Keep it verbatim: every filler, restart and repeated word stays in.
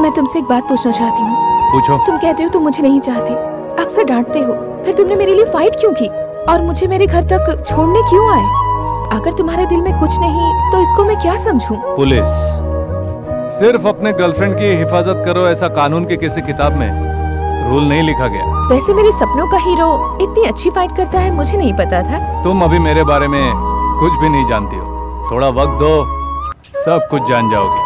मैं तुमसे एक बात पूछना चाहती हूँ। पूछो। तुम कहते हो तुम मुझे नहीं चाहते, अक्सर डांटते हो, फिर तुमने मेरे लिए फाइट क्यों की और मुझे मेरे घर तक छोड़ने क्यों आए? अगर तुम्हारे दिल में कुछ नहीं तो इसको मैं क्या समझूं? पुलिस। सिर्फ अपने गर्लफ्रेंड की हिफाजत करो, ऐसा कानून के किसी किताब में रूल नहीं लिखा गया। वैसे मेरे सपनों का हीरो इतनी अच्छी फाइट करता है, मुझे नहीं पता था। तुम अभी मेरे बारे में कुछ भी नहीं जानती हो, थोड़ा वक्त दो, सब कुछ जान जाओगी।